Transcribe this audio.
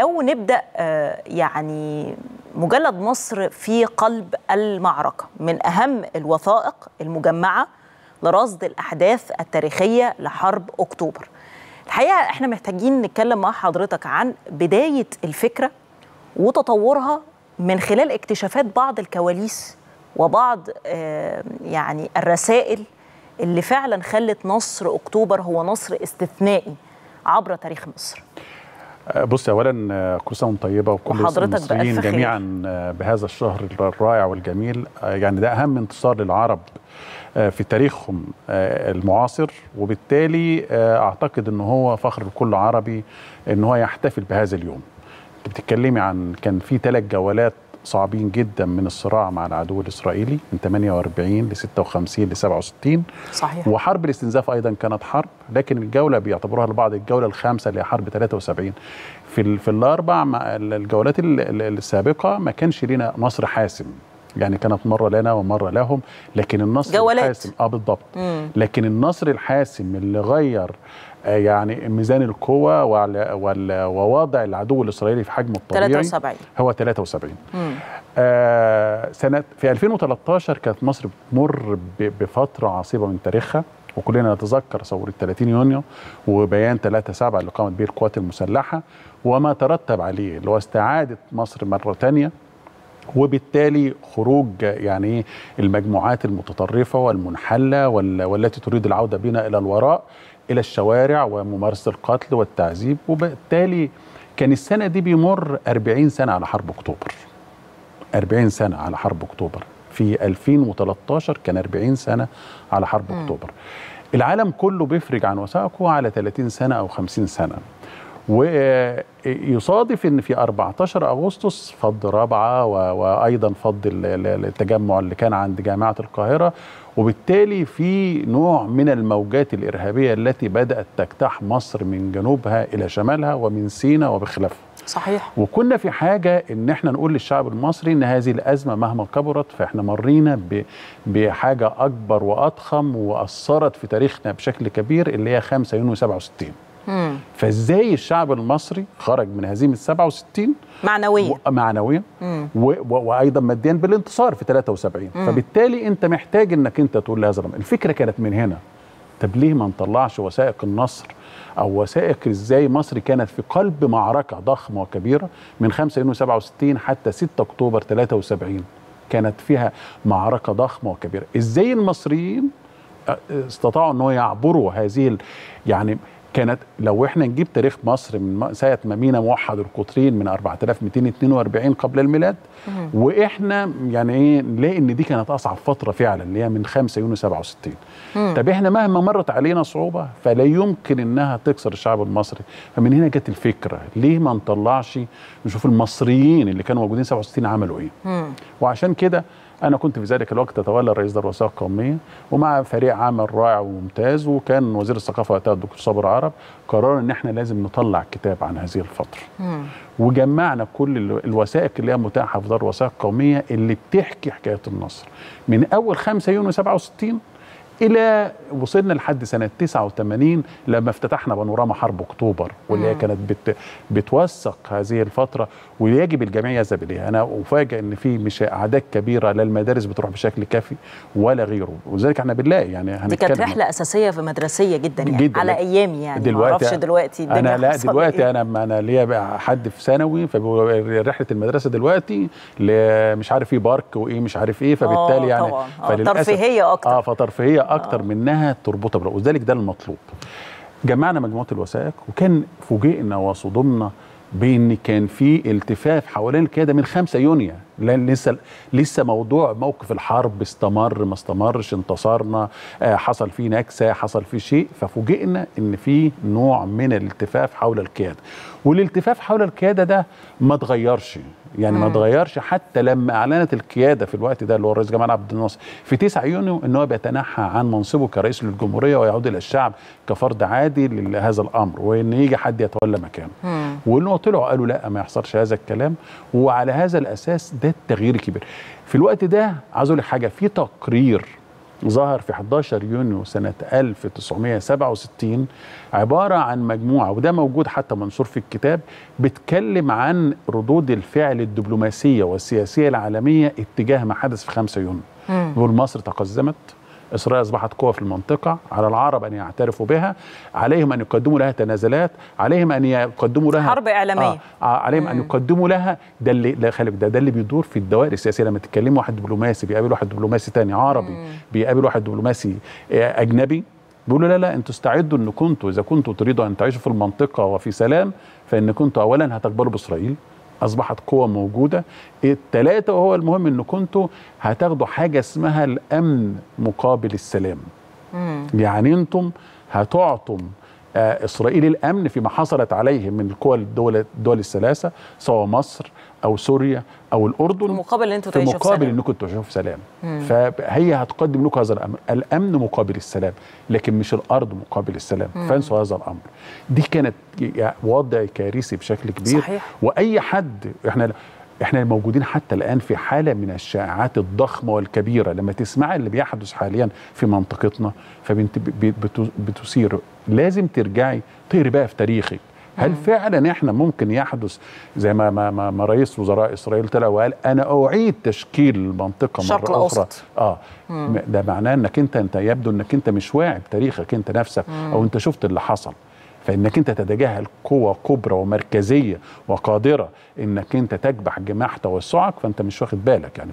لو نبدأ يعني مجلد مصر في قلب المعركة، من أهم الوثائق المجمعة لرصد الأحداث التاريخية لحرب أكتوبر. الحقيقة احنا محتاجين نتكلم مع حضرتك عن بداية الفكرة وتطورها من خلال اكتشافات بعض الكواليس وبعض يعني الرسائل اللي فعلا خلت نصر أكتوبر هو نصر استثنائي عبر تاريخ مصر. بص، اولا كل سنه وانت طيبه وكل المصريين جميعا بهذا الشهر الرائع والجميل. يعني ده اهم انتصار للعرب في تاريخهم المعاصر، وبالتالي اعتقد ان هو فخر لكل عربي ان هو يحتفل بهذا اليوم. انت بتتكلمي عن كان في 3 جولات صعبين جدا من الصراع مع العدو الاسرائيلي من 48 ل 56 ل 67 صحيح. وحرب الاستنزاف ايضا كانت حرب، لكن الجوله بيعتبروها لبعض الجوله الخامسه اللي هي حرب 73. في الاربع الجولات السابقه ما كانش لنا نصر حاسم، يعني كانت مره لنا ومره لهم، لكن النصر الحاسم بالضبط. لكن النصر الحاسم اللي غير يعني ميزان القوة ووضع العدو الإسرائيلي في حجمه الطبيعي 73. هو 73. سنة في 2013 كانت مصر بتمر بفترة عصيبة من تاريخها، وكلنا نتذكر ثورة 30 يونيو وبيان 3/7 اللي قامت به القوات المسلحة وما ترتب عليه، اللي هو استعادة مصر مرة تانية، وبالتالي خروج يعني المجموعات المتطرفة والمنحلة والتي تريد العودة بنا إلى الوراء إلى الشوارع وممارسة القتل والتعذيب. وبالتالي كان السنة دي بيمر 40 سنة على حرب أكتوبر. 40 سنة على حرب أكتوبر، في 2013 كان 40 سنة على حرب أكتوبر. العالم كله بيفرج عن وثائقه على 30 سنة أو 50 سنة، ويصادف ان في 14 اغسطس فض رابعه وايضا فض التجمع اللي كان عند جامعه القاهره، وبالتالي في نوع من الموجات الارهابيه التي بدات تجتاح مصر من جنوبها الى شمالها ومن سيناء وبخلافها. صحيح. وكنا في حاجه ان احنا نقول للشعب المصري ان هذه الازمه مهما كبرت فاحنا مرينا بحاجه اكبر واضخم واثرت في تاريخنا بشكل كبير، اللي هي 5 يونيو 67. فازاي الشعب المصري خرج من هزيمه 67 معنويا وايضا ماديا بالانتصار في 73. فبالتالي انت محتاج انك انت تقول لهذا الفكره كانت من هنا. طب ليه ما نطلعش وثائق النصر او وثائق ازاي مصر كانت في قلب معركه ضخمه وكبيره من 5 يونيو 67 حتى 6 اكتوبر 73 كانت فيها معركه ضخمه وكبيره، ازاي المصريين استطاعوا ان يعبروا هذه يعني كانت لو احنا نجيب تاريخ مصر من ساعه ما مينا موحد القطرين من 4242 قبل الميلاد واحنا يعني ايه نلاقي ان دي كانت اصعب فتره فعلا اللي هي من 5 يونيو 67. طب احنا مهما مرت علينا صعوبه فلا يمكن انها تكسر الشعب المصري، فمن هنا جت الفكره ليه ما نطلعش نشوف المصريين اللي كانوا موجودين 67 عملوا ايه؟ وعشان كده أنا كنت في ذلك الوقت أتولى الرئيس دار الوثائق القومية ومع فريق عمل رائع وممتاز، وكان وزير الثقافة وقتها الدكتور صابر عرب، قرر إن إحنا لازم نطلع كتاب عن هذه الفترة. وجمعنا كل الوثائق اللي هي متاحة في دار الوثائق القومية اللي بتحكي حكاية النصر من أول 5 يونيو 67 إلى وصلنا لحد سنة 89 لما افتتحنا بانوراما حرب أكتوبر، واللي هي كانت بتوثق هذه الفترة ويجب الجميع يذهب إليها. أنا أفاجئ إن في مش أعداد كبيرة لا المدارس بتروح بشكل كافي ولا غيره، ولذلك إحنا بنلاقي يعني دي كانت رحلة أساسية في مدرسية جدا يعني جداً على أيامي يعني دلوقتي أنا لا دلوقتي أنا ليا حد في ثانوي فرحلة المدرسة دلوقتي مش عارف إيه بارك وإيه مش عارف إيه، فبالتالي يعني ترفيهية أكتر فترفيهية أكتر منها تربطها بالأرض، وذلك ده المطلوب. جمعنا مجموعة الوثائق وكان فوجئنا وصدمنا بأن كان في التفاف حوالين القيادة من 5 يونيو، لأن لسه موضوع موقف الحرب استمر ما استمرش، انتصرنا حصل فيه نكسة حصل فيه شيء، ففوجئنا أن في نوع من الالتفاف حول القيادة، والالتفاف حول القيادة ده ما اتغيرش يعني ما اتغيرش حتى لما اعلنت القياده في الوقت ده اللي هو الرئيس جمال عبد الناصر في 9 يونيو ان هو بيتنحى عن منصبه كرئيس للجمهوريه ويعود الى الشعب كفرد عادي لهذا الامر، وان يجي حد يتولى مكانه. وانه طلعوا قالوا لا ما يحصلش هذا الكلام، وعلى هذا الاساس ده التغيير الكبير. في الوقت ده عايز اقول لك حاجه، في تقرير ظهر في 11 يونيو سنة 1967 عبارة عن مجموعة، وده موجود حتى منشور في الكتاب، بتكلم عن ردود الفعل الدبلوماسية والسياسية العالمية اتجاه ما حدث في 5 يونيو. بيقول مصر تقزمت، إسرائيل أصبحت قوة في المنطقة، على العرب أن يعترفوا بها، عليهم أن يقدموا لها تنازلات، عليهم أن يقدموا لها حرب إعلامية، عليهم أن يقدموا لها. ده اللي ده اللي بيدور في الدوائر السياسية، لما تتكلم واحد دبلوماسي بيقابل واحد دبلوماسي تاني عربي بيقابل واحد دبلوماسي أجنبي، بيقولوا لا لا، أنتوا استعدوا إن كنتوا إذا كنتوا تريدوا أن تعيشوا في المنطقة وفي سلام، فإن كنتوا أولا هتقبلوا بإسرائيل، أصبحت قوة موجودة. التلاتة وهو المهم إن كنتوا هتاخدوا حاجة اسمها الأمن مقابل السلام. يعني أنتم هتعطوا إسرائيل الأمن فيما حصلت عليه من القوى الدول الثلاثة، سواء مصر أو سوريا أو الأردن، في مقابل إن أنتوا تعيشوا في سلام. فهي هتقدم لكم هذا الأمر، الأمن مقابل السلام، لكن مش الأرض مقابل السلام. فانسوا هذا الأمر. دي كانت وضع كارثي بشكل كبير. صحيح. وأي حد، احنا موجودين حتى الآن في حالة من الشائعات الضخمة والكبيرة، لما تسمع اللي بيحدث حاليا في منطقتنا فبنت بتثير، لازم ترجعي تقري بقى في تاريخك. هل فعلا احنا ممكن يحدث زي ما رئيس وزراء اسرائيل طلع وقال انا اعيد تشكيل المنطقه مره اخرى؟ ده معناه انك انت يبدو انك انت مش واعي بتاريخك انت نفسك، او انت شفت اللي حصل، فانك انت تتجاهل قوه كبرى ومركزيه وقادره انك انت تكبح جماح توسعك، فانت مش واخد بالك يعني.